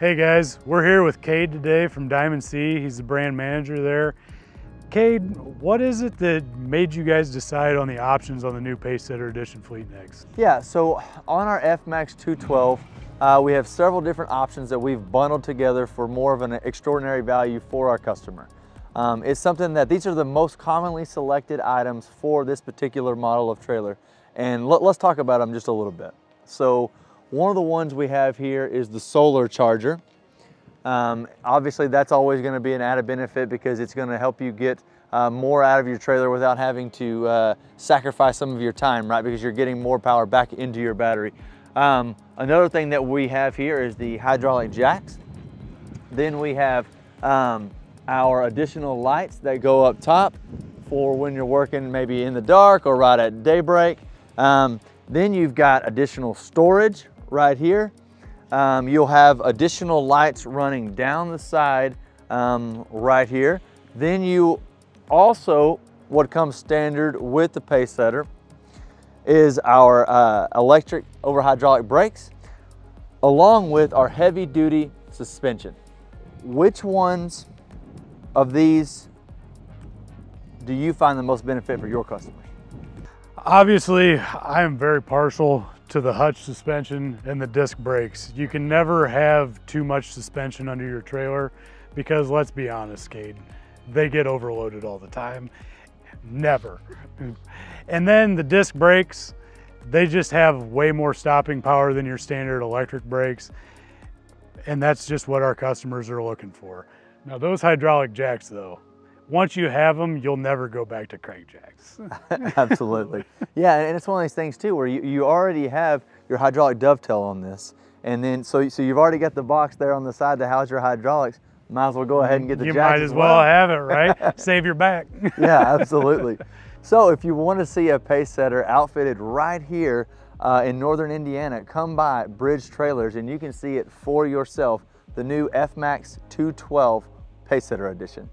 Hey guys, we're here with Cade today from Diamond C. He's the brand manager there. Cade, what is it that made you guys decide on the options on the new Pacesetter Edition Fleet Next? Yeah, so on our FMAX212, we have several different options that we've bundled together for more of an extraordinary value for our customer. It's something that these are the most commonly selected items for this particular model of trailer. And let's talk about them just a little bit. So, one of the ones we have here is the solar charger. Obviously that's always going to be an added benefit because it's going to help you get more out of your trailer without having to sacrifice some of your time, right? Because you're getting more power back into your battery. Another thing that we have here is the hydraulic jacks. Then we have our additional lights that go up top for when you're working maybe in the dark or right at daybreak. Then you've got additional storage right here. You'll have additional lights running down the side right here. Then you also, what comes standard with the Pacesetter is our electric over hydraulic brakes, along with our heavy duty suspension. Which ones of these do you find the most benefit for your customers? Obviously, I am very partial to the hutch suspension and the disc brakes. You can never have too much suspension under your trailer because let's be honest, Cade, they get overloaded all the time. Never. And then the disc brakes, they just have way more stopping power than your standard electric brakes. And that's just what our customers are looking for. Now those hydraulic jacks though, once you have them, you'll never go back to crankjacks. Absolutely. Yeah, and it's one of these things too where you already have your hydraulic dovetail on this. And then, so you've already got the box there on the side to house your hydraulics. Might as well go ahead and get the jacks. You might as well have it, right? Save your back. Yeah, absolutely. So if you want to see a Pacesetter outfitted right here in Northern Indiana, come by Bridge Trailers and you can see it for yourself, the new FMAX 212 Pacesetter Edition.